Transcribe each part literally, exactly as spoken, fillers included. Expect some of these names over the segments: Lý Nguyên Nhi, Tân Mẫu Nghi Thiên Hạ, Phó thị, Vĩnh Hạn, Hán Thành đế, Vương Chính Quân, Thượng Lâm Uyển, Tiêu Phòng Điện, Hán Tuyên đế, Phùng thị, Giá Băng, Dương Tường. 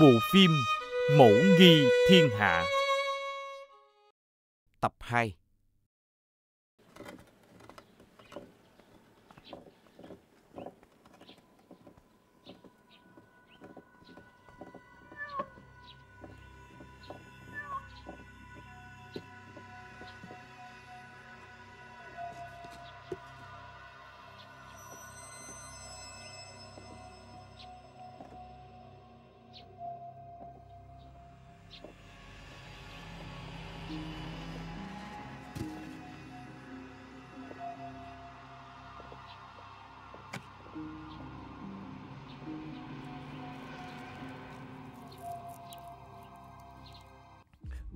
Bộ phim Mẫu Nghi Thiên Hạ Tập hai.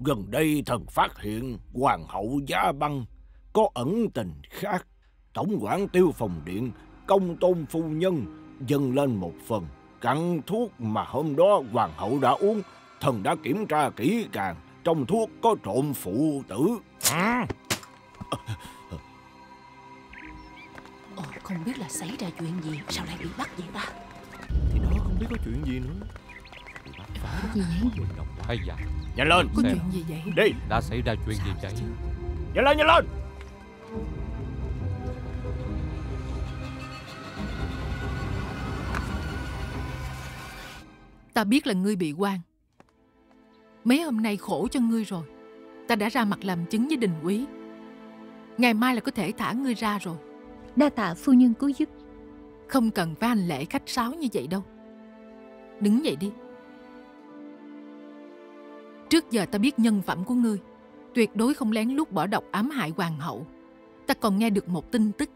Gần đây thần phát hiện Hoàng hậu Giá Băng có ẩn tình khác. Tổng quản Tiêu Phòng Điện Công Tôn phu nhân dâng lên một phần cặn thuốc mà hôm đó Hoàng hậu đã uống. Thần đã kiểm tra kỹ càng, trong thuốc có trộn phụ tử. À, không biết là xảy ra chuyện gì, sao lại bị bắt vậy ta? Thì đó, không biết có chuyện gì nữa. Hay dạ, nhanh lên. Có xem chuyện gì vậy? Đi. Đã xảy ra chuyện sao gì vậy? Nhanh lên, nhanh lên. Ta biết là ngươi bị oan, mấy hôm nay khổ cho ngươi rồi. Ta đã ra mặt làm chứng với Đình Quý, ngày mai là có thể thả ngươi ra rồi. Đa tạ phu nhân cứu giúp. Không cần phải hành lễ khách sáo như vậy đâu. Đứng dậy đi. Trước giờ ta biết nhân phẩm của ngươi, tuyệt đối không lén lút bỏ độc ám hại hoàng hậu. Ta còn nghe được một tin tức,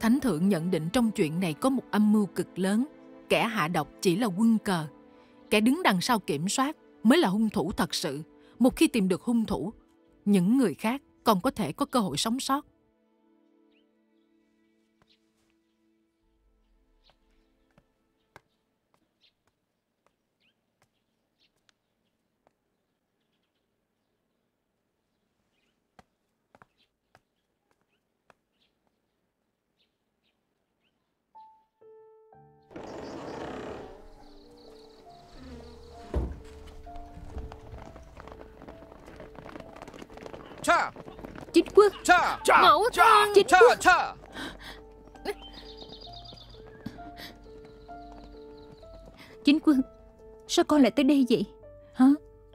thánh thượng nhận định trong chuyện này có một âm mưu cực lớn. Kẻ hạ độc chỉ là quân cờ, kẻ đứng đằng sau kiểm soát mới là hung thủ thật sự. Một khi tìm được hung thủ, những người khác còn có thể có cơ hội sống sót. Chính Quân, Mẫu thân. Chính Quân, Chính Quân, sao con lại tới đây vậy hả?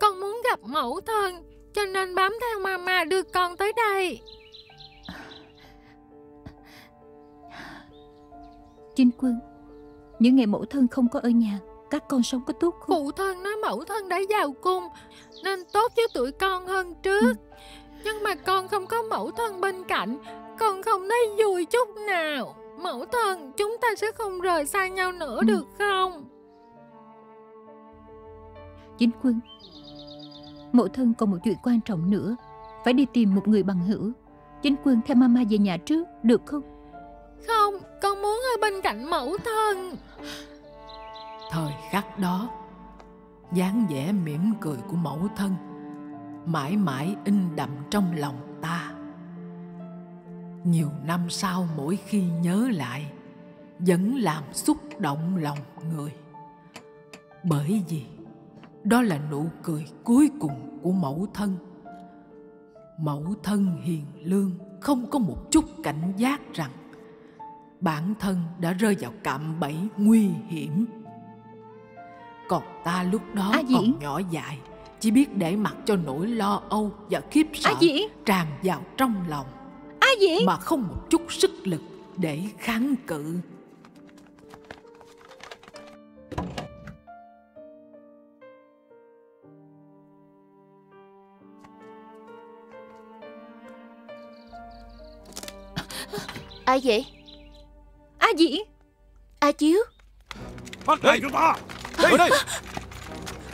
Con muốn gặp mẫu thân, cho nên bám theo mama đưa con tới đây. Chính Quân, những ngày mẫu thân không có ở nhà, các con sống có tốt không? Phụ thân nói mẫu thân đã vào cung nên tốt với tụi con hơn trước. Ừ. Nhưng mà con không có mẫu thân bên cạnh, con không thấy vui chút nào. Mẫu thân, chúng ta sẽ không rời xa nhau nữa. Ừ. Được không? Chính Quân, mẫu thân còn một chuyện quan trọng nữa, phải đi tìm một người bằng hữu. Chính Quân theo mama về nhà trước, được không? Không, con muốn ở bên cạnh mẫu thân. Thời khắc đó, dáng vẻ mỉm cười của mẫu thân mãi mãi in đậm trong lòng ta. Nhiều năm sau, mỗi khi nhớ lại vẫn làm xúc động lòng người, bởi vì đó là nụ cười cuối cùng của mẫu thân. Mẫu thân hiền lương, không có một chút cảnh giác rằng bản thân đã rơi vào cạm bẫy nguy hiểm. Còn ta lúc đó à, còn nhỏ dại, chỉ biết để mặc cho nỗi lo âu và khiếp sợ à, tràn vào trong lòng à, mà không một chút sức lực để kháng cự. Ai vậy? Ai vậy? A Chiếu, bắt lại chúng ta. Đi đi.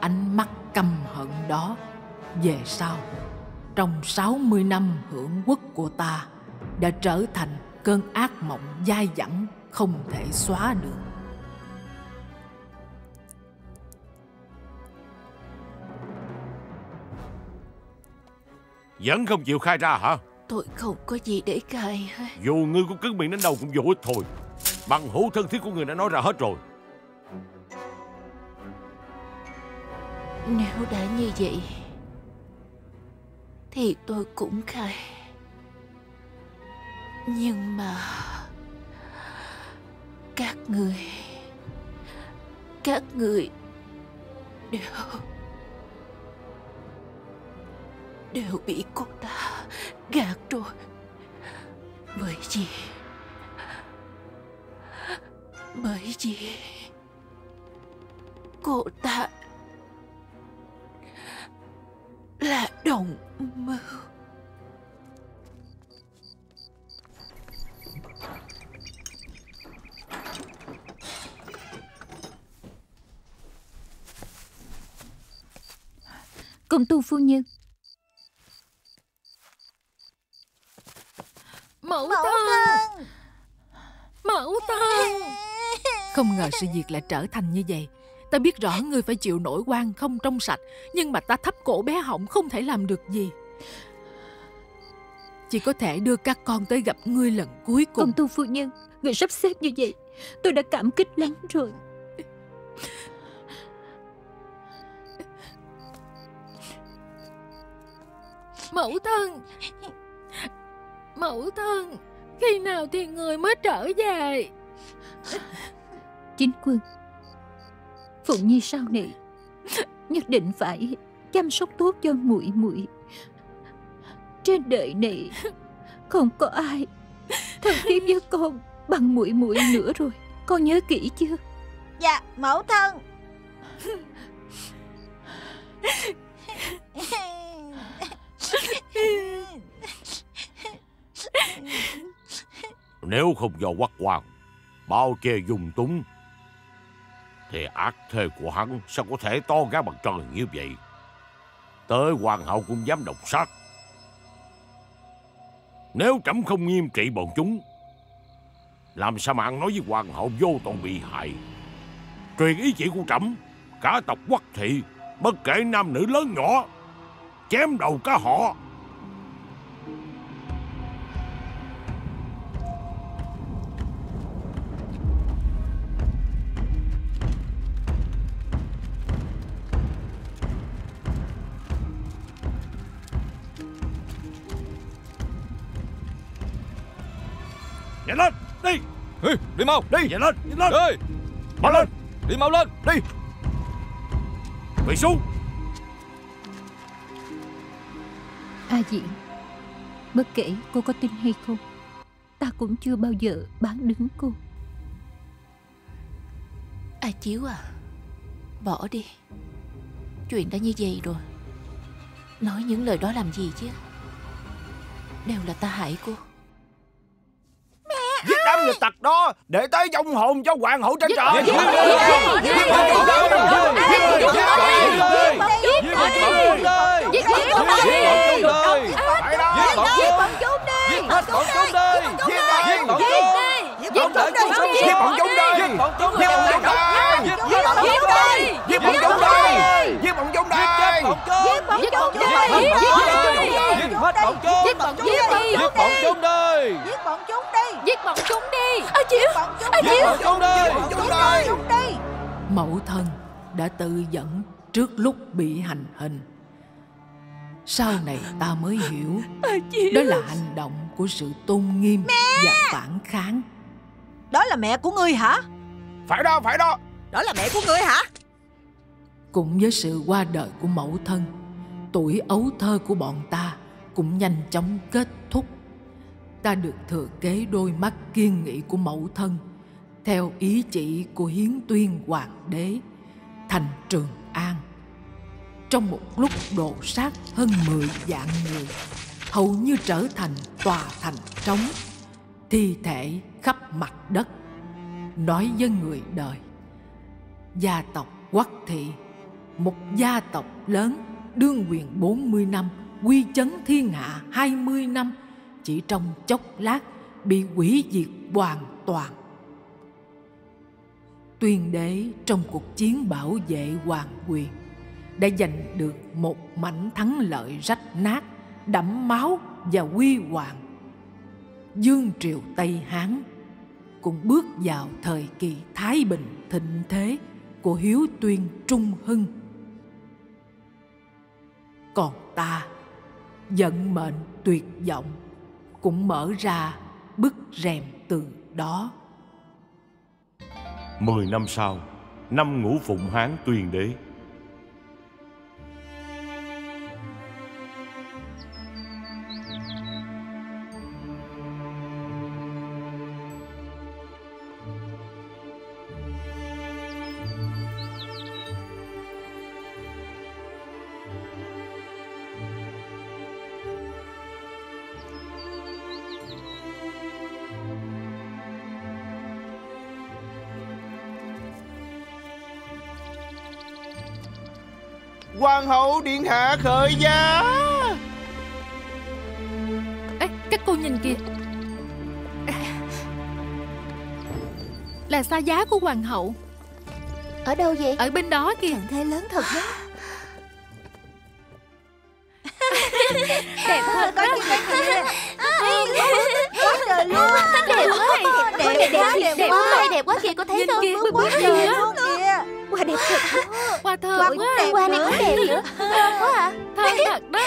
ánh mắt căm hận đó. Về sau, trong sáu mươi năm hưởng quốc của ta đã trở thành cơn ác mộng dai dẳng không thể xóa được. Vẫn không chịu khai ra hả? Tôi không có gì để khai hết. Dù ngươi có cứng miệng đến đâu cũng vô ích thôi. Bằng hữu thân thiết của người đã nói ra hết rồi. Nếu đã như vậy thì tôi cũng khai. Nhưng mà Các người Các người Đều Đều bị cô ta gạt rồi. Bởi vì Bởi vì cô ta là đồng mưu. Công tu phu nhân, mẫu thân, mẫu thân. Không ngờ sự việc lại trở thành như vậy. Ta biết rõ ngươi phải chịu nỗi oan không trong sạch, nhưng mà ta thấp cổ bé họng không thể làm được gì. Chỉ có thể đưa các con tới gặp ngươi lần cuối cùng. Công tu phu nhân, người sắp xếp như vậy, tôi đã cảm kích lắm rồi. Mẫu thân, mẫu thân, khi nào thì người mới trở về? Chính Quân, Phụng Nhi sau này nhất định phải chăm sóc tốt cho muội muội. Trên đời này không có ai thân thiết với con bằng muội muội nữa rồi. Con nhớ kỹ chưa? Dạ, mẫu thân. Nếu không do quắc quan bao che dung túng thì ác thê của hắn sao có thể to gái bằng trời như vậy? Tới hoàng hậu cũng dám độc sát. Nếu trẫm không nghiêm trị bọn chúng, làm sao mà ăn nói với hoàng hậu vô tội bị hại? Truyền ý chỉ của trẫm, cả tộc Quách thị bất kể nam nữ lớn nhỏ, chém đầu cả họ. Nhanh lên, đi. Đi, đi mau, đi. Nhanh lên, nhanh lên. Đi. Mau lên. lên, đi mau lên, đi. Quỳ xuống. A Diện, bất kể cô có tin hay không, ta cũng chưa bao giờ bán đứng cô. A Chiếu à, bỏ đi. Chuyện đã như vậy rồi, nói những lời đó làm gì chứ? Đều là ta hại cô. Giết đám người tặc đó để tới vong hồn cho hoàng hậu trên trời. Giết bọn chúng đi. A Chiếu, A Chiếu. Mẫu thân đã tự dẫn trước lúc bị hành hình. Sau này ta mới hiểu đó là hành động của sự tôn nghiêm và phản kháng. Đó là mẹ của ngươi hả? Phải đó, phải đó. Đó là mẹ của ngươi hả? Cùng với sự qua đời của mẫu thân, tuổi ấu thơ của bọn ta cũng nhanh chóng kết thúc. Ta được thừa kế đôi mắt kiên nghị của mẫu thân, theo ý chỉ của Hiến Tuyên Hoàng đế, thành Trường An. Trong một lúc đổ sát hơn mười vạn người, hầu như trở thành tòa thành trống, thi thể khắp mặt đất. Nói với người đời, gia tộc Quách Thị, một gia tộc lớn, đương quyền bốn mươi năm, uy chấn thiên hạ hai mươi năm, chỉ trong chốc lát bị hủy diệt hoàn toàn. Tuyên đế trong cuộc chiến bảo vệ hoàng quyền đã giành được một mảnh thắng lợi rách nát, đẫm máu và huy hoàng. Dương triều Tây Hán cũng bước vào thời kỳ thái bình thịnh thế của hiếu tuyên trung hưng. Còn ta, vận mệnh tuyệt vọng, cũng mở ra bức rèm từ đó. Mười năm sau, năm Ngũ Phụng Hán Tuyên đế. Hoàng hậu điện hạ khởi giá. Ê, các cô nhìn kìa, là xa giá của hoàng hậu. Ở đâu vậy? Ở bên đó kìa. Thần thế lớn thật đó. Đẹp thật đó. Quá trời luôn. Đẹp quá. Đẹp quá. Đẹp quá. Đẹp quá kìa, cô thấy không? Quá trời luôn kìa. Hoa đẹp thật. Hoa thơm quá. Hoa này cũng đẹp nữa. Thơm quá à. Thơm thật đó.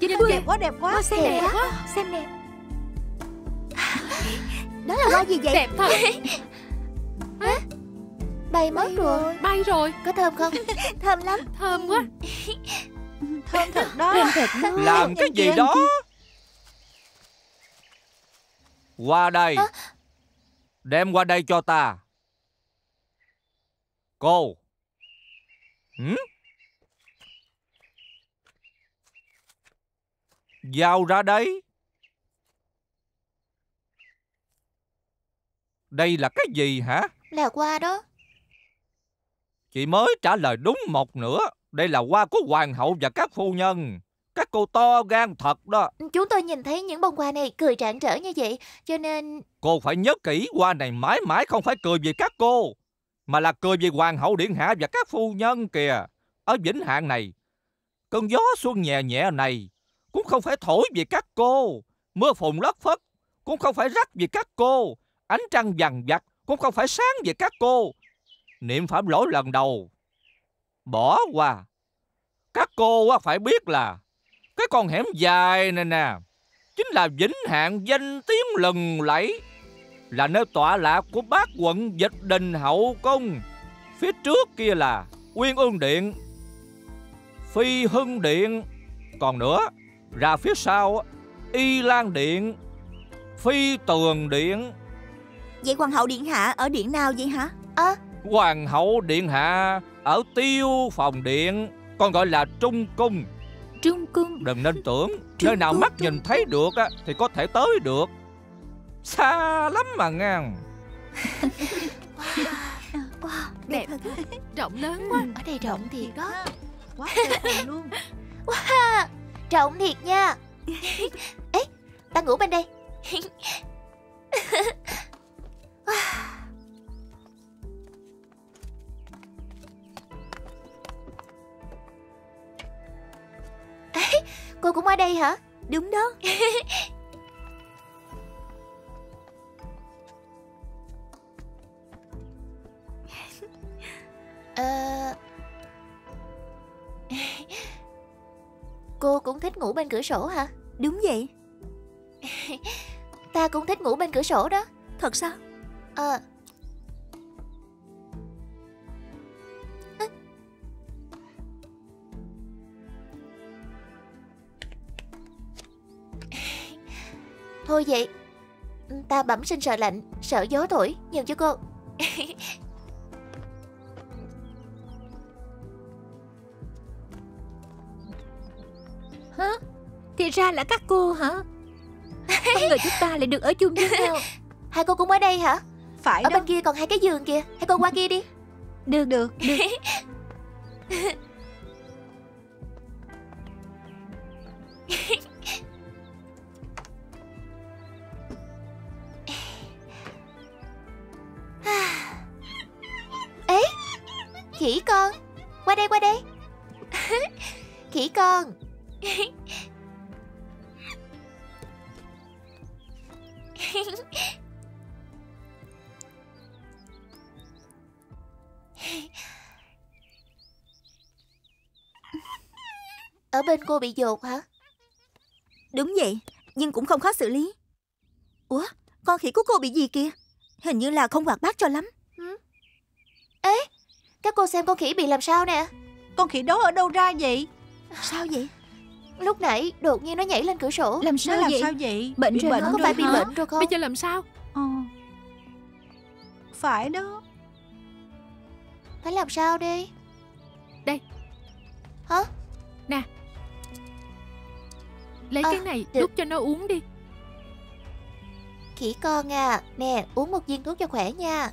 Chị đẹp, đẹp quá, đẹp quá. Xem đẹp quá. Xem đẹp. Đó là hoa gì vậy? Đẹp thật. Hả? Bay mất rồi. Bay rồi. Có thơm không? Thơm lắm. Thơm quá. Thơm thật đó. Thơm thật đó. Làm cái gì đó? Qua đây. Đem qua đây cho ta. Cô. Ừ? Giao ra đấy. Đây là cái gì hả? Là hoa đó. Chị mới trả lời đúng một nửa. Đây là hoa của hoàng hậu và các phu nhân. Các cô to gan thật đó. Chúng tôi nhìn thấy những bông hoa này cười rạng rỡ như vậy, cho nên... Cô phải nhớ kỹ, hoa này mãi mãi không phải cười vì các cô, mà là cười về hoàng hậu điện hạ và các phu nhân kìa. Ở Vĩnh Hạn này, cơn gió xuân nhẹ nhẹ này cũng không phải thổi về các cô. Mưa phùn lất phất cũng không phải rắc về các cô. Ánh trăng vằn vặt cũng không phải sáng về các cô. Niệm phạm lỗi lần đầu, bỏ qua. Các cô phải biết là cái con hẻm dài này nè chính là Vĩnh Hạn danh tiếng lừng lẫy, là nơi tọa lạc của bát quận Dịch Đình Hậu Cung. Phía trước kia là Uyên Ương Điện, Phi Hưng Điện. Còn nữa, ra phía sau Y Lan Điện, Phi Tường Điện. Vậy hoàng hậu điện hạ ở điện nào vậy hả? À? Hoàng hậu điện hạ ở Tiêu Phòng Điện, còn gọi là Trung Cung. Trung Cung. Đừng nên tưởng Trung nơi nào cung, mắt trung... nhìn thấy được thì có thể tới được. Xa lắm mà ngang. Wow. Wow. Đẹp, đẹp. Rộng lớn quá. Ở đây rộng thiệt đó. Quá đẹp luôn. Wow. Rộng thiệt nha. Ê, ta ngủ bên đây. Wow. Ê, cô cũng ở đây hả? Đúng đó. À... Cô cũng thích ngủ bên cửa sổ hả? Đúng vậy. Ta cũng thích ngủ bên cửa sổ đó. Thật sao? Ờ à... Thôi vậy, ta bẩm sinh sợ lạnh, sợ gió thổi, nhường cho cô. Hả? Thì ra là các cô hả? Không ngờ chúng ta lại được ở chung với nhau. Hai cô cũng ở đây hả? Phải. Ở đó. Bên kia còn hai cái giường kìa. Hai cô qua kia đi. Được được, được. Ê, khỉ con, qua đây qua đây. Khỉ con. Ở bên cô bị dột hả? Đúng vậy, nhưng cũng không khó xử lý. Ủa, con khỉ của cô bị gì kìa? Hình như là không hoạt bát cho lắm. Ừ. Ê, các cô xem con khỉ bị làm sao nè. Con khỉ đó ở đâu ra vậy? Sao vậy? Lúc nãy đột nhiên nó nhảy lên cửa sổ. Làm sao, làm vậy? sao vậy? Bệnh bị rồi bệnh, nó có phải bị bệnh rồi con? Bây giờ làm sao? Ờ. Phải đó. Phải làm sao đi? Đây. Hả? Nè. Lấy à, cái này đút cho nó uống đi. Khỉ con à, nè, uống một viên thuốc cho khỏe nha.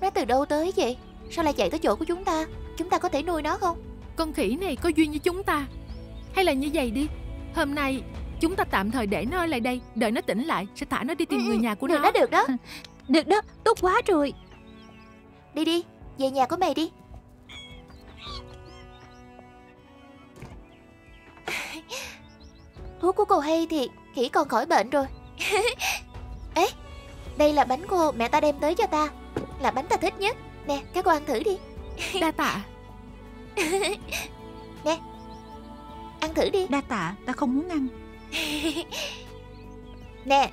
Nó từ đâu tới vậy? Sao lại chạy tới chỗ của chúng ta? Chúng ta có thể nuôi nó không? Con khỉ này có duyên với chúng ta. Hay là như vậy đi, hôm nay chúng ta tạm thời để nó lại đây, đợi nó tỉnh lại sẽ thả nó đi tìm ừ, người nhà của được nó. Được đó, được đó. Được đó, tốt quá rồi. Đi đi, về nhà của mày đi. Thuốc của cô hay thiệt, khỉ con khỏi bệnh rồi. Ê, đây là bánh cô mẹ ta đem tới cho ta. Là bánh ta thích nhất. Nè, các cô ăn thử đi. Đa tạ. Nè, ăn thử đi. Đa tạ, ta không muốn ăn. Nè,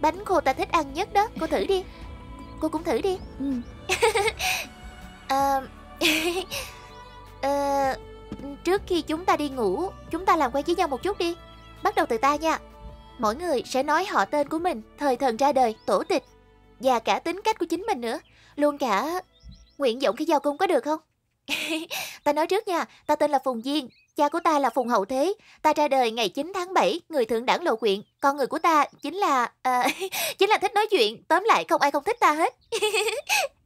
bánh khô ta thích ăn nhất đó, cô thử đi. Cô cũng thử đi. Ừ. à, à, trước khi chúng ta đi ngủ, chúng ta làm quen với nhau một chút đi. Bắt đầu từ ta nha. Mỗi người sẽ nói họ tên của mình, thời thần ra đời, tổ tịch, và cả tính cách của chính mình nữa, luôn cả nguyện vọng khi vào cung, có được không? Ta nói trước nha, ta tên là Phùng Diên. Cha của ta là Phùng Hậu Thế, ta ra đời ngày chín tháng bảy, người thượng đẳng lộ quyện. Con người của ta chính là... Uh, chính là thích nói chuyện, tóm lại không ai không thích ta hết.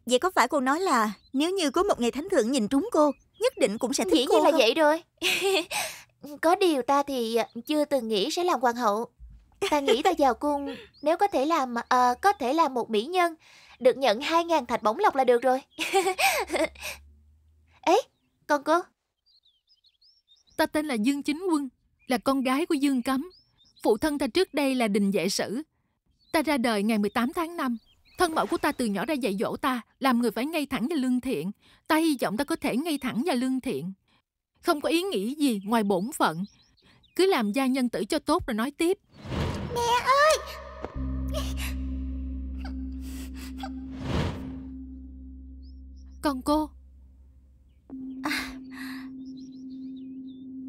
Vậy có phải cô nói là nếu như có một ngày thánh thượng nhìn trúng cô, nhất định cũng sẽ thích Dĩ cô không? Dĩ nhiên là vậy rồi. Có điều ta thì chưa từng nghĩ sẽ làm hoàng hậu. Ta nghĩ ta vào cung, nếu có thể làm uh, có thể làm một mỹ nhân, được nhận hai ngàn thạch bổng lộc là được rồi. Ấy, còn cô? Ta tên là Dương Chính Quân, là con gái của Dương Cấm. Phụ thân ta trước đây là Đình Vệ Sử. Ta ra đời ngày mười tám tháng năm. Thân mẫu của ta từ nhỏ đã dạy dỗ ta làm người phải ngay thẳng và lương thiện. Ta hy vọng ta có thể ngay thẳng và lương thiện, không có ý nghĩ gì ngoài bổn phận. Cứ làm gia nhân tử cho tốt rồi nói tiếp. Mẹ ơi! Còn cô? À,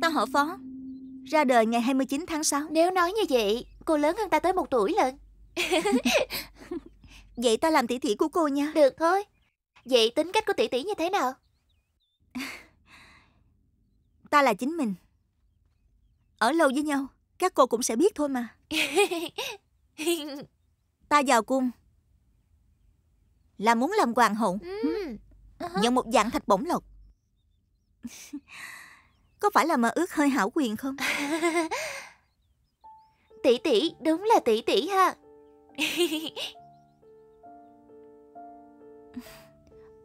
ta họ Phó, ra đời ngày hai mươi chín tháng sáu. Nếu nói như vậy, cô lớn hơn ta tới một tuổi lận. Vậy ta làm tỷ tỷ của cô nha. Được thôi. Vậy tính cách của tỷ tỷ như thế nào? Ta là chính mình. Ở lâu với nhau, các cô cũng sẽ biết thôi mà. Ta vào cung là muốn làm hoàng hậu, ừ. nhận một dạng thạch bổng lộc. Có phải là mơ ước hơi hảo quyền không? Tỷ tỷ đúng là tỷ tỷ ha.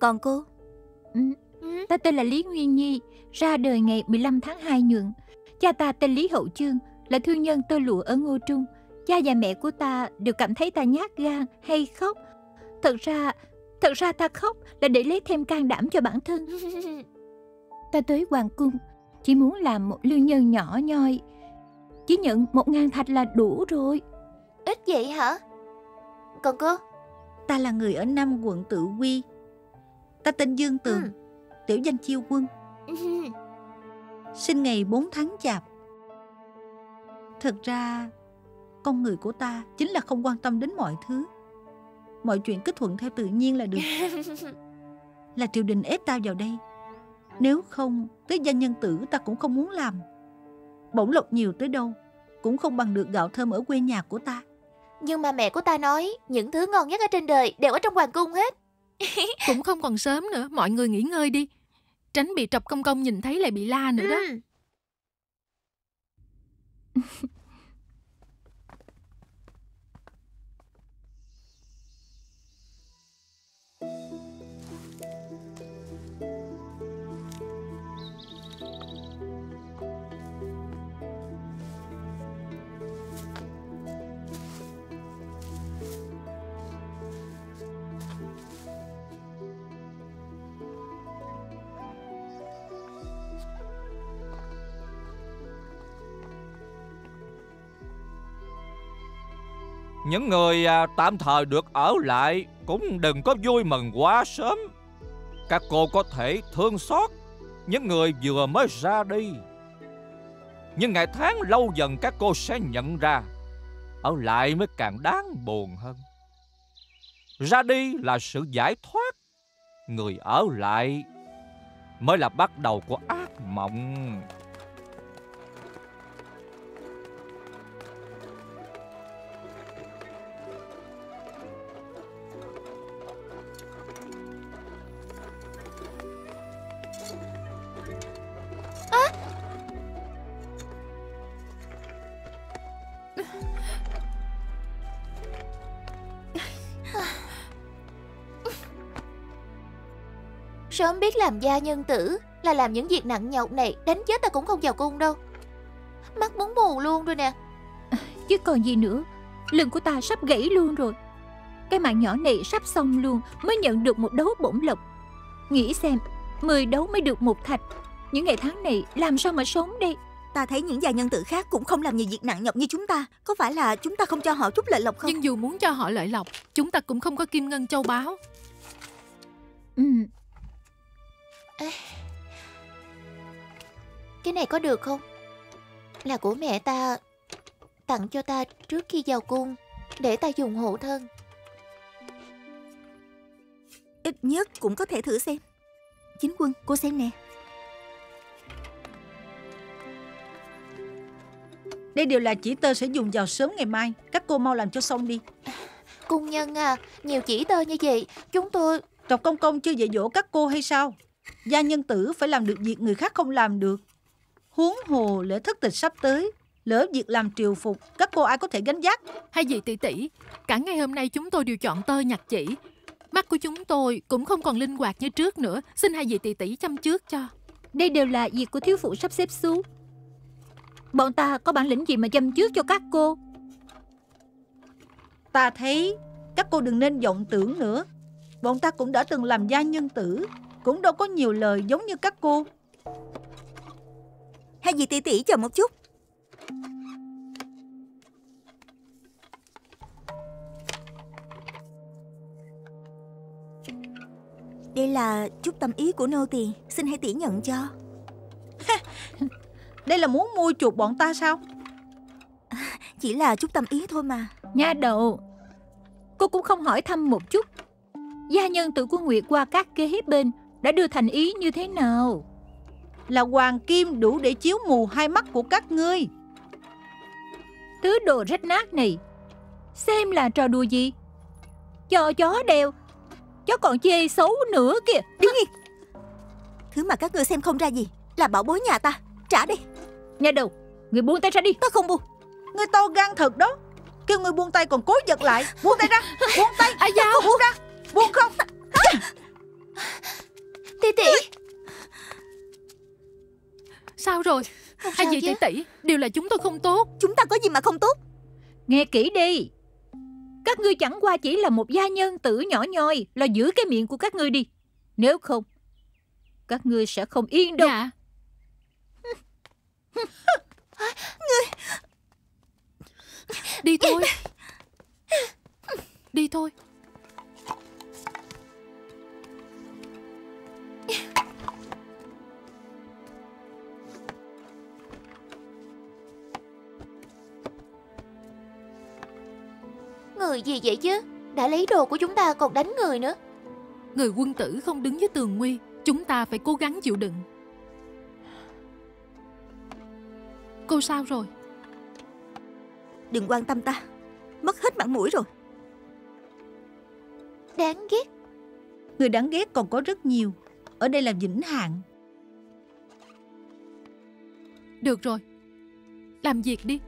Còn cô? Ừ. Ta tên là Lý Nguyên Nhi, ra đời ngày mười lăm tháng hai nhuận. Cha ta tên Lý Hậu Chương, là thương nhân tơ lụa ở Ngô Trung. Cha và mẹ của ta đều cảm thấy ta nhát gan hay khóc. Thật ra, thật ra ta khóc là để lấy thêm can đảm cho bản thân. Ta tới hoàng cung chỉ muốn làm một lưu nhân nhỏ nhoi, chỉ nhận một ngàn thạch là đủ rồi. Ít vậy hả? Còn cô? Ta là người ở Nam quận Tự Quy. Ta tên Dương Tường, ừ. tiểu danh Chiêu Quân. ừ. Sinh ngày bốn tháng chạp. Thật ra con người của ta chính là không quan tâm đến mọi thứ. Mọi chuyện cứ thuận theo tự nhiên là được. Là triều đình ép ta vào đây, nếu không tới gia nhân tử ta cũng không muốn làm. Bổng lộc nhiều tới đâu cũng không bằng được gạo thơm ở quê nhà của ta. Nhưng mà mẹ của ta nói những thứ ngon nhất ở trên đời đều ở trong hoàng cung hết. Cũng không còn sớm nữa, mọi người nghỉ ngơi đi, tránh bị Trọc Công Công nhìn thấy lại bị la nữa đó. Ừ. Những người tạm thời được ở lại cũng đừng có vui mừng quá sớm. Các cô có thể thương xót những người vừa mới ra đi, nhưng ngày tháng lâu dần các cô sẽ nhận ra ở lại mới càng đáng buồn hơn. Ra đi là sự giải thoát, người ở lại mới là bắt đầu của ác mộng. Sớm biết làm gia nhân tử là làm những việc nặng nhọc này, đánh chết ta cũng không vào cung đâu. Mắt muốn mù luôn rồi nè. Chứ còn gì nữa, lưng của ta sắp gãy luôn rồi. Cái mạng nhỏ này sắp xong luôn mới nhận được một đấu bổng lộc. Nghĩ xem, mười đấu mới được một thạch. Những ngày tháng này làm sao mà sống đây? Ta thấy những gia nhân tử khác cũng không làm nhiều việc nặng nhọc như chúng ta. Có phải là chúng ta không cho họ chút lợi lộc không? Nhưng dù muốn cho họ lợi lộc, chúng ta cũng không có kim ngân châu báu. Ừ. Cái này có được không? Là của mẹ ta tặng cho ta trước khi vào cung, để ta dùng hộ thân. Ít nhất cũng có thể thử xem. Chính Quân, cô xem nè. Đây đều là chỉ tơ sẽ dùng vào sớm ngày mai. Các cô mau làm cho xong đi. Cung nhân à, nhiều chỉ tơ như vậy chúng tôi... Trọc Công Công chưa dạy dỗ các cô hay sao? Gia nhân tử phải làm được việc người khác không làm được. Huống hồ lễ thất tịch sắp tới, lỡ việc làm triều phục, các cô ai có thể gánh vác? Hay gì tỷ tỷ, cả ngày hôm nay chúng tôi đều chọn tơ nhặt chỉ. Mắt của chúng tôi cũng không còn linh hoạt như trước nữa. Xin hai vị tỷ tỷ chăm trước cho. Đây đều là việc của thiếu phụ sắp xếp xuống. Bọn ta có bản lĩnh gì mà chăm trước cho các cô? Ta thấy các cô đừng nên vọng tưởng nữa. Bọn ta cũng đã từng làm gia nhân tử, cũng đâu có nhiều lời giống như các cô. Hai vị tỷ tỷ chờ một chút. Đây là chút tâm ý của nô tỳ, xin hãy tỷ nhận cho. Đây là muốn mua chuộc bọn ta sao? Chỉ là chút tâm ý thôi mà. Nha đầu, cô cũng không hỏi thăm một chút gia nhân tử của Nguyệt qua các kế bên đã đưa thành ý như thế nào? Là hoàng kim đủ để chiếu mù hai mắt của các ngươi. Thứ đồ rách nát này xem là trò đùa gì? Cho chó đeo, chó còn chê xấu nữa kìa. Đứng yên. Thứ mà các ngươi xem không ra gì là bảo bối nhà ta. Trả đi. Nha đầu, người buông tay ra đi. Ta không buông. Ngươi to gan thật đó. Kêu ngươi buông tay còn cố giật lại. Buông tay ra. Buông tay. À, dạ. Buông ra. Buông không. Tỷ tỷ. Sao rồi? Không Ai gì tỷ tỷ? Đều là chúng tôi không tốt. Chúng ta có gì mà không tốt? Nghe kỹ đi. Các ngươi chẳng qua chỉ là một gia nhân tử nhỏ nhoi. Lo giữ cái miệng của các ngươi đi. Nếu không, các ngươi sẽ không yên đâu. Dạ. Ngươi... Đi thôi. Đi thôi. Người gì vậy chứ? Đã lấy đồ của chúng ta còn đánh người nữa. Người quân tử không đứng với tường nguy, chúng ta phải cố gắng chịu đựng. Cô sao rồi? Đừng quan tâm ta, mất hết mặt mũi rồi. Đáng ghét. Người đáng ghét còn có rất nhiều. Ở đây là vĩnh hạn. Được rồi, làm việc đi.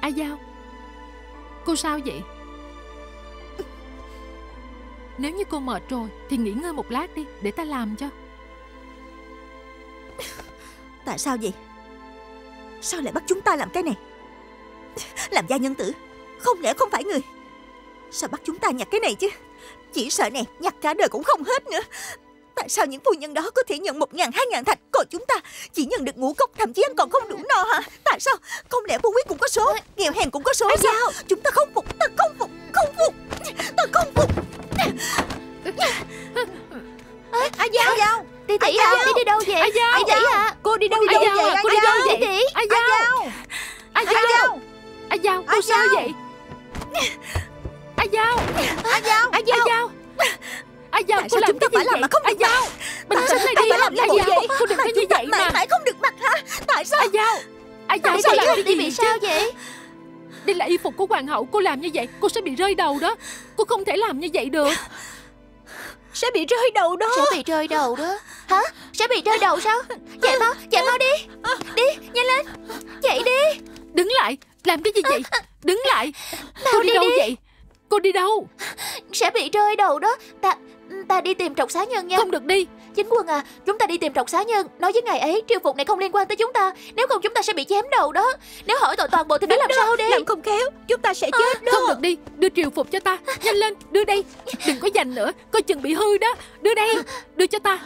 A Giao, cô sao vậy? Nếu như cô mệt rồi thì nghỉ ngơi một lát đi, để ta làm cho. Tại sao vậy? Sao lại bắt chúng ta làm cái này? Làm gia nhân tử, không lẽ không phải người? Sao bắt chúng ta nhặt cái này chứ? Chỉ sợ nè, nhặt cả đời cũng không hết nữa. Tại sao những phu nhân đó có thể nhận một ngàn hai ngàn thạch, còn chúng ta chỉ nhận được ngũ cốc, thậm chí anh còn không đủ no hả? Tại sao? Không lẽ phu quý cũng có số, nghèo hèn cũng có số sao? Chúng ta không phục, ta không phục, không phục, ta không phục. A Giao, Giao, tỷ tỷ đâu? Tỷ đi đâu vậy? A Giao, tỷ à, cô đi đâu vậy? Cô đi đâu vậy? Tỷ, A Giao, A Giao, A Giao, cô sao vậy? A Giao, A Giao, A Giao. A Giao, tại sao chúng ta phải làm mà không được mặc? Mình sao lại phải làm như vậy? Cô đừng có như vậy mà. Tại không được mặc hả? Tại sao? A Giao, A Giao sao lại như vậy? Sao vậy? Đây là y phục của hoàng hậu, cô làm như vậy cô sẽ bị rơi đầu đó. Cô không thể làm như vậy được. Sẽ bị rơi đầu đó. Sẽ bị rơi đầu đó. Hả? Sẽ bị rơi đầu sao? Chạy mau, chạy mau đi, đi, nhanh lên, chạy đi. Đứng lại, làm cái gì vậy? Đứng lại. Cô đi đâu vậy? Cô đi đâu? Sẽ bị rơi đầu đó. Ta ta đi tìm trọc xá nhân nha. Không được đi. Chính Quân à, chúng ta đi tìm trọc xá nhân. Nói với ngài ấy, triều phục này không liên quan tới chúng ta. Nếu không chúng ta sẽ bị chém đầu đó. Nếu hỏi tội toàn bộ thì phải làm sao đi? Làm không khéo, chúng ta sẽ chết đó. Không được đi, đưa triều phục cho ta. Nhanh lên, đưa đây. Đừng có giành nữa, coi chừng bị hư đó. Đưa đây, đưa cho ta.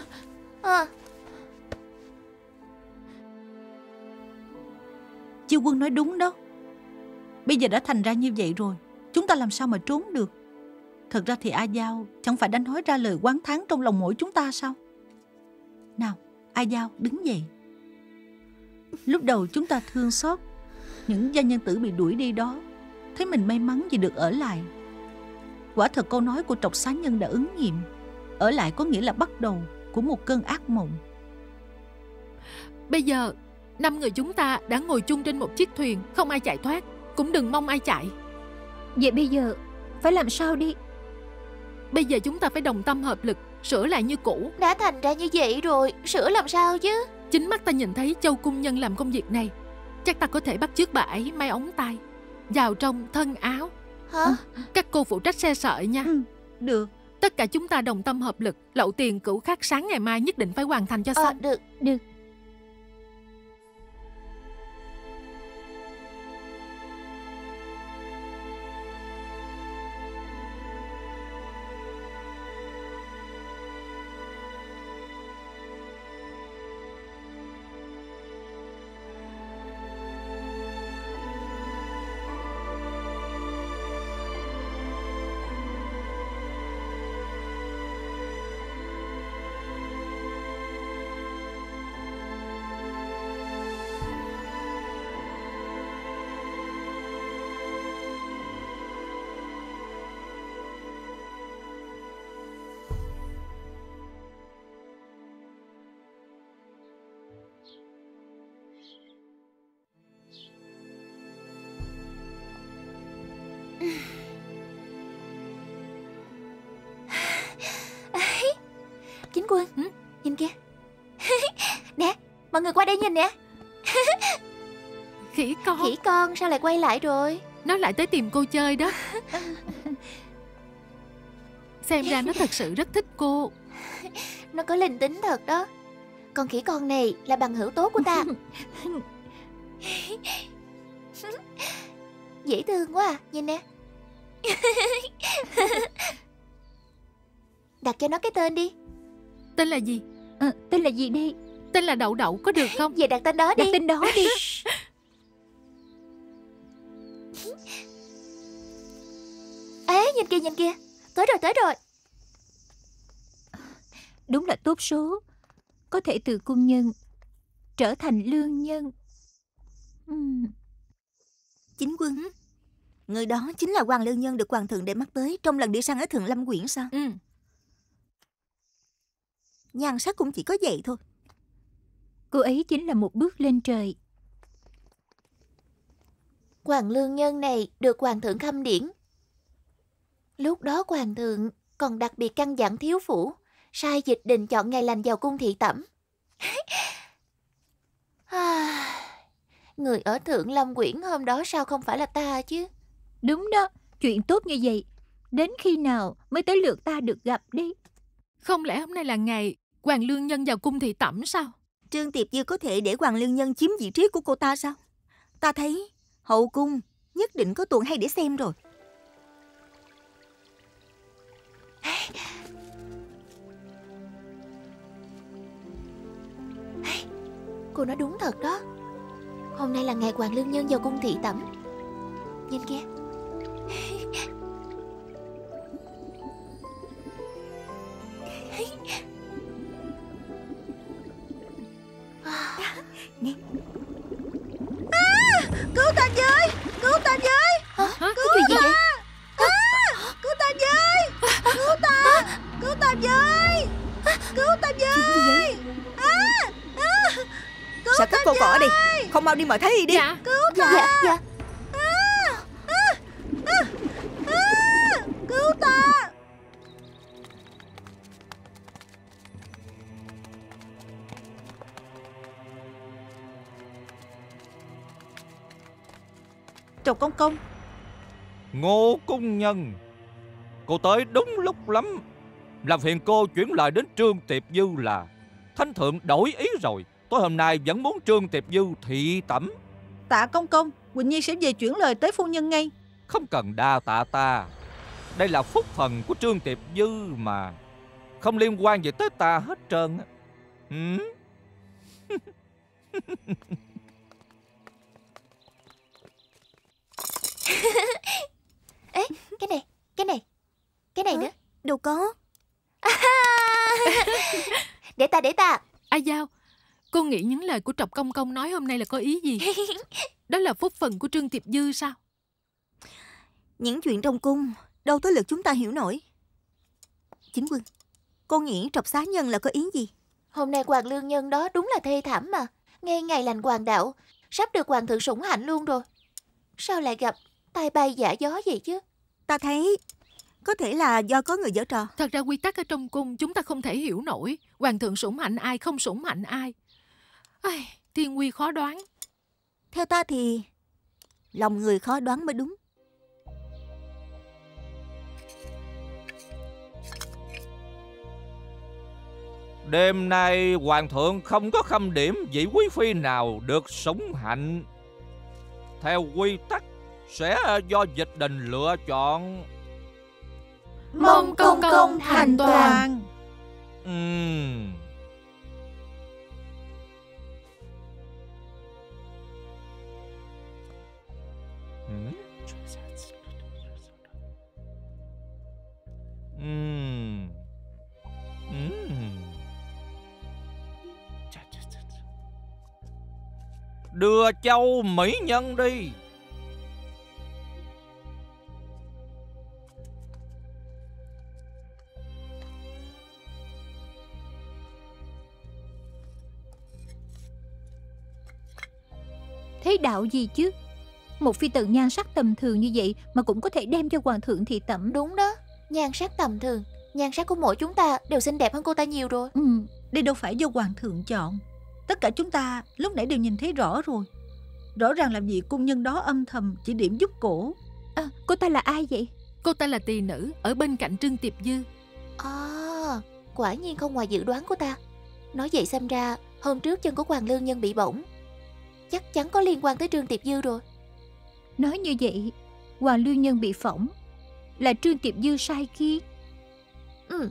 À. Triều Quân nói đúng đó. Bây giờ đã thành ra như vậy rồi, chúng ta làm sao mà trốn được? Thật ra thì A Giao chẳng phải đã nói ra lời oán thán trong lòng mỗi chúng ta sao? Nào, A Giao đứng dậy. Lúc đầu chúng ta thương xót những gia nhân tử bị đuổi đi đó, thấy mình may mắn vì được ở lại. Quả thật câu nói của trọc xá nhân đã ứng nghiệm. Ở lại có nghĩa là bắt đầu của một cơn ác mộng. Bây giờ năm người chúng ta đã ngồi chung trên một chiếc thuyền, không ai chạy thoát, cũng đừng mong ai chạy. Vậy bây giờ phải làm sao đi? Bây giờ chúng ta phải đồng tâm hợp lực, sửa lại như cũ. Đã thành ra như vậy rồi, sửa làm sao chứ? Chính mắt ta nhìn thấy Châu cung nhân làm công việc này, chắc ta có thể bắt chước bà ấy may ống tay, vào trong thân áo. Hả? À, các cô phụ trách xe sợi nha. Ừ, được. Tất cả chúng ta đồng tâm hợp lực, lậu tiền cửu khác, sáng ngày mai nhất định phải hoàn thành cho xong. À, được, được. Chính Quân, ừ? Nhìn kìa. Nè, mọi người qua đây nhìn nè. Khỉ con. Khỉ con sao lại quay lại rồi? Nó lại tới tìm cô chơi đó. Xem ra nó thật sự rất thích cô. Nó có linh tính thật đó. Con khỉ con này là bằng hữu tốt của ta. Dễ thương quá à, nhìn nè. Đặt cho nó cái tên đi. Tên là gì? À, tên là gì đi? Tên là Đậu Đậu có được không? Vậy đặt tên đó đi. Đặt tên đó đi. Ê, nhìn kìa, nhìn kìa. Tới rồi, tới rồi. Đúng là tốt số. Có thể từ cung nhân trở thành lương nhân. uhm. Chính Quân, người đó chính là hoàng lương nhân được hoàng thượng để mắt tới trong lần đi săn ở Thượng Lâm Quyển sao? Ừ. Nhan sắc cũng chỉ có vậy thôi. Cô ấy chính là một bước lên trời. Hoàng lương nhân này được hoàng thượng khâm điển. Lúc đó hoàng thượng còn đặc biệt căn dặn thiếu phủ sai dịch định chọn ngày lành vào cung thị tẩm. À, người ở Thượng Lâm Quyển hôm đó sao không phải là ta chứ? Đúng đó, chuyện tốt như vậy đến khi nào mới tới lượt ta được gặp đi? Không lẽ hôm nay là ngày hoàng lương nhân vào cung thị tẩm sao? Trương Tiệp Dư có thể để hoàng lương nhân chiếm vị trí của cô ta sao? Ta thấy hậu cung nhất định có tuồng hay để xem rồi. Cô nói đúng thật đó. Hôm nay là ngày hoàng lương nhân vào cung thị tẩm. Nhìn kia. Nè. À, cứu ta với, cứu ta với. Hả? Hả? Cứu cái gì ta. Vậy? À, cứu ta với, cứu ta, cứu ta với, cứu ta với. À, à, cứu sao các cô cỏ đi, không mau đi mời Thái Y đi. Dạ. Cứu ta. Dạ, dạ. À, à, à, à, cứu ta. Chào công công. Ngô cung nhân, cô tới đúng lúc lắm. Làm phiền cô chuyển lời đến Trương Tiệp Dư là thánh thượng đổi ý rồi, tối hôm nay vẫn muốn Trương Tiệp Dư thị tẩm. Tạ công công, Quỳnh Nhi sẽ về chuyển lời tới phu nhân ngay. Không cần đa tạ ta. Đây là phúc phần của Trương Tiệp Dư mà, không liên quan gì tới ta hết trơn. ừ. Ê, cái này, cái này, cái này. Hả? Nữa. Đâu có. À, để ta, để ta. A Giao, cô nghĩ những lời của Trọc Công Công nói hôm nay là có ý gì? Đó là phúc phần của Trương Tiệp Dư sao? Những chuyện trong cung đâu tới lượt chúng ta hiểu nổi. Chính Quân, cô nghĩ Trọc Xá Nhân là có ý gì? Hôm nay hoàng lương nhân đó đúng là thê thảm mà. Ngay ngày lành hoàng đạo, sắp được hoàng thượng sủng hạnh luôn rồi, sao lại gặp tai bay giả gió vậy chứ? Ta thấy có thể là do có người giở trò. Thật ra quy tắc ở trong cung chúng ta không thể hiểu nổi. Hoàng thượng sủng hạnh ai, không sủng hạnh ai. Ai, thiên quy khó đoán. Theo ta thì lòng người khó đoán mới đúng. Đêm nay hoàng thượng không có khâm điểm vị quý phi nào được sủng hạnh. Theo quy tắc sẽ do dịch đình lựa chọn. Mong công công thành toàn. ừ. Ừ. Ừ. Ừ. Đưa Châu mỹ nhân đi. Thế đạo gì chứ? Một phi tử nhan sắc tầm thường như vậy mà cũng có thể đem cho hoàng thượng thị tẩm. Đúng đó, nhan sắc tầm thường, nhan sắc của mỗi chúng ta đều xinh đẹp hơn cô ta nhiều rồi. ừ, Đây đâu phải do hoàng thượng chọn. Tất cả chúng ta lúc nãy đều nhìn thấy rõ rồi. Rõ ràng làm gì cung nhân đó âm thầm chỉ điểm giúp cổ. À, cô ta là ai vậy? Cô ta là tỳ nữ ở bên cạnh Trương Tiệp Dư. À, quả nhiên không ngoài dự đoán của ta. Nói vậy xem ra hôm trước chân của Hoàng Lương Nhân bị bỏng chắc chắn có liên quan tới Trương Tiệp Dư rồi. Nói như vậy, Hoàng Lương Nhân bị phỏng là Trương Tiệp Dư sai khiến. Ừ.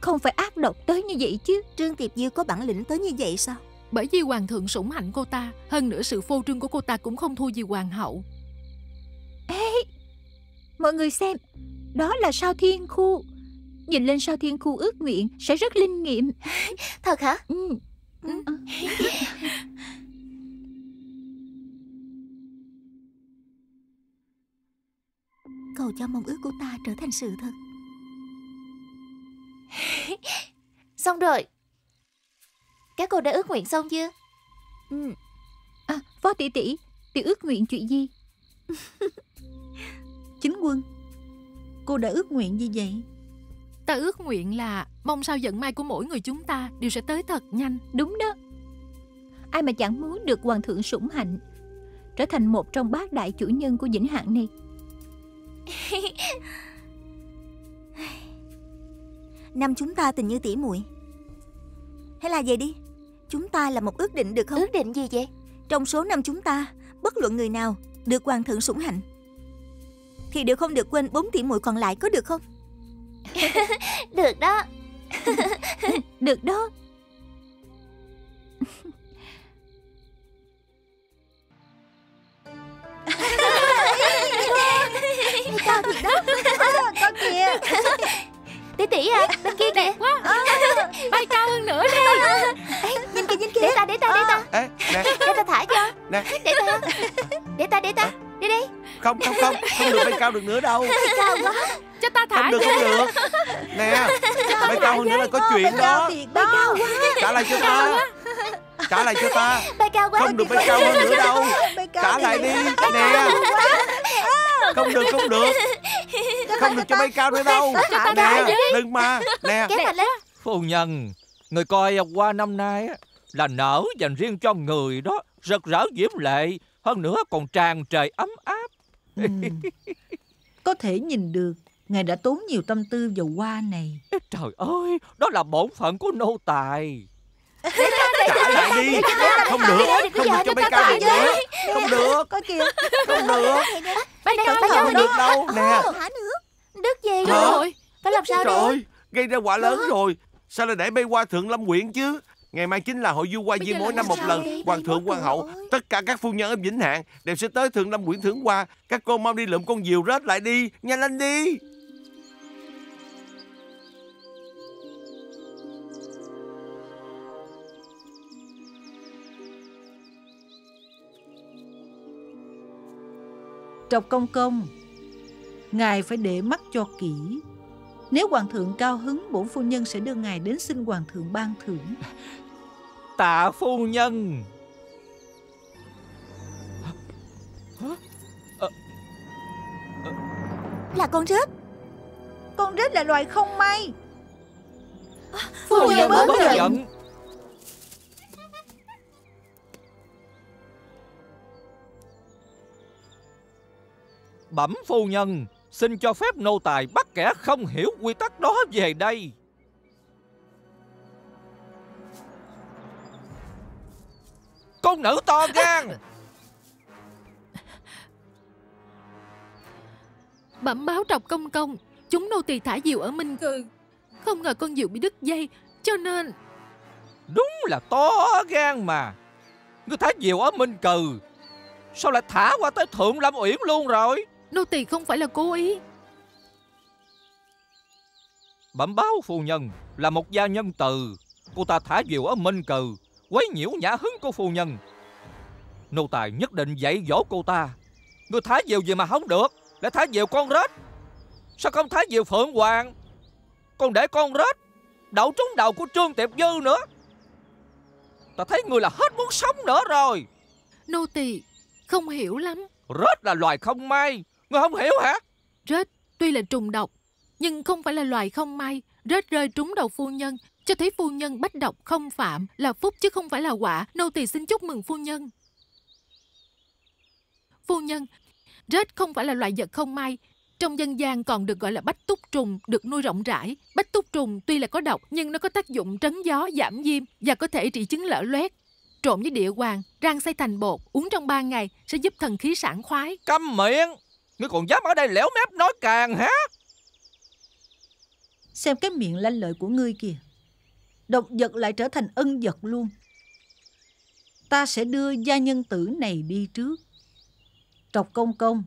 Không phải ác độc tới như vậy chứ. Trương Tiệp Dư có bản lĩnh tới như vậy sao? Bởi vì hoàng thượng sủng hạnh cô ta, hơn nữa sự phô trương của cô ta cũng không thua gì hoàng hậu. Ê, mọi người xem, đó là sao thiên khu. Nhìn lên sao thiên khu ước nguyện sẽ rất linh nghiệm. Thật hả? Ừ. Ừ. Cầu cho mong ước của ta trở thành sự thật. Xong rồi. Các cô đã ước nguyện xong chưa? Ừ. À, Phó tỷ tỷ, tỷ ước nguyện chuyện gì? Chính Quân, cô đã ước nguyện gì vậy? Ta ước nguyện là mong sao vận may của mỗi người chúng ta đều sẽ tới thật nhanh. Đúng đó. Ai mà chẳng muốn được hoàng thượng sủng hạnh, trở thành một trong bát đại chủ nhân của Vĩnh Hạng này. Năm chúng ta tình như tỉ muội. Hay là vậy đi, chúng ta làm một ước định được không? Ước định gì vậy? Trong số năm chúng ta, bất luận người nào được hoàng thượng sủng hạnh thì đều không được quên bốn tỷ muội còn lại, có được không? Được đó. Được đó. Tao thiệt đó. À, con kìa. Tỷ tỷ à, bên kia kìa. Quá. À, bay cao hơn nữa đi. Ê, nhìn kìa, nhìn kìa. Để ta, để ta, à. để ta. Ê, nè. Để ta thả cho. Nè. Để ta. Để ta, để ta. À. Đi đi. Không, không, không. Không được bay cao được nữa đâu. Bay cao quá. Cho ta thả. Không được, không được. Nè, không, bay cao hơn nữa là có chuyện đó. Cao thiệt, bay cao quá. Trả lại cho ta. Trả lại cho ta. Bay cao quá. Không được bay cao hơn nữa đâu. Trả lại đi. Nè. Không được, không được. Không được cho bay cao nữa đâu. Nè, đừng mà. Nè. Phu nhân, người coi qua năm nay là nở dành riêng cho người đó, rực rỡ diễm lệ, hơn nữa còn tràn trời ấm áp. Ừ. Có thể nhìn được ngài đã tốn nhiều tâm tư vào hoa này. Trời ơi, đó là bổn phận của nô tài. Trả lại đi. Không được, không được cho bay cao được nữa. Không được. Có kìa. Không được. Bay cao không được đâu. Nè. Đứt gì rồi? Phải làm sao đây? Gây ra quả lớn rồi. Sao lại để bay qua Thượng Lâm Quyện chứ? Ngày mai chính là hội du hoa viên mỗi năm một lần. Hoàng thượng, hoàng hậu, tất cả các phu nhân ở Vĩnh Hạng đều sẽ tới Thượng Lâm Quyện thưởng hoa. Các cô mau đi lượm con diều rết lại đi, nhanh lên đi. Trọc Công Công, ngài phải để mắt cho kỹ. Nếu hoàng thượng cao hứng, bổn phu nhân sẽ đưa ngài đến xin hoàng thượng ban thưởng. Tạ phu nhân. Là con rết. Con rết là loài không may. Phu, phu nhân bất giận. Bẩm phu nhân, xin cho phép nô tài bắt kẻ không hiểu quy tắc đó về đây. Con nữ to gan. Bẩm báo Trọc Công Công, chúng nô tỳ thả diều ở Minh Cừ, không ngờ con diều bị đứt dây, cho nên. Đúng là to gan mà. Ngươi thả diều ở Minh Cừ, sao lại thả qua tới Thượng Lâm Uyển luôn rồi? Nô tỳ không phải là cố ý. Bẩm báo phu nhân, là một gia nhân từ, cô ta thả diều ở Minh Cừ, quấy nhiễu nhã hứng của phu nhân. Nô tài nhất định dạy dỗ cô ta. Người thả diều gì mà không được, lại thả diều con rết. Sao không thả diều Phượng Hoàng, còn để con rết đậu trúng đầu của Trương Tiệp Dư nữa. Ta thấy người là hết muốn sống nữa rồi. Nô tỳ không hiểu lắm. Rết là loài không may, ngươi không hiểu hả? Rết tuy là trùng độc, nhưng không phải là loài không may. Rết rơi trúng đầu phu nhân, cho thấy phu nhân bách độc không phạm, là phúc chứ không phải là họa. Nô tỳ xin chúc mừng phu nhân. Phu nhân, rết không phải là loại vật không may. Trong dân gian còn được gọi là bách túc trùng, được nuôi rộng rãi. Bách túc trùng tuy là có độc nhưng nó có tác dụng trấn gió, giảm viêm và có thể trị chứng lở loét. Trộn với địa hoàng, rang xay thành bột, uống trong ba ngày sẽ giúp thần khí sảng khoái. Câm miệng! Ngươi còn dám ở đây lẻo mép nói càng hả? Xem cái miệng lanh lợi của ngươi kìa. Độc vật lại trở thành ân vật luôn. Ta sẽ đưa gia nhân tử này đi trước. Trọc Công Công,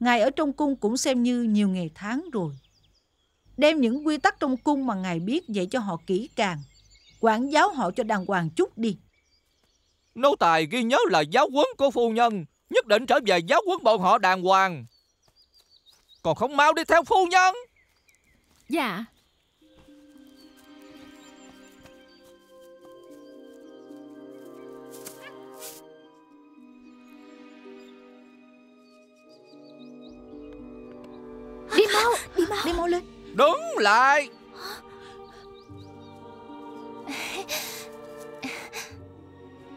ngài ở trong cung cũng xem như nhiều ngày tháng rồi. Đem những quy tắc trong cung mà ngài biết dạy cho họ kỹ càng, quản giáo họ cho đàng hoàng chút đi. Nô tài ghi nhớ là giáo huấn của phu nhân, nhất định trở về giáo huấn bọn họ đàng hoàng. Còn không mau đi theo phu nhân. Dạ. Đi mau, đi mau, đi mau lên. Đứng lại.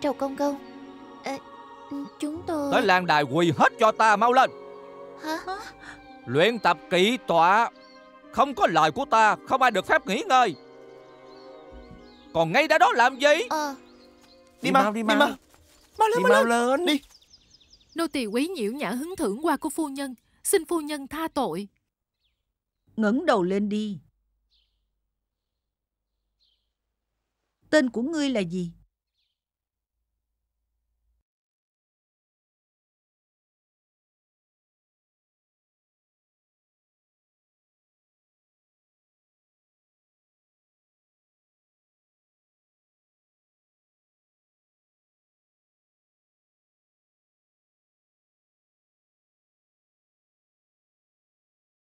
Trầu Công Công, à, chúng tôi... Tới làng đài quỳ hết cho ta, mau lên. Hả? Luyện tập kỹ tọa. Không có lời của ta, không ai được phép nghỉ ngơi. Còn ngay đã đó làm gì? Ờ. Đi, đi mau, đi mau. Mau, mau lên, mau lên. Đi. Nô tỳ quý nhiễu nhã hứng thưởng qua của phu nhân, xin phu nhân tha tội. Ngẩng đầu lên đi. Tên của ngươi là gì?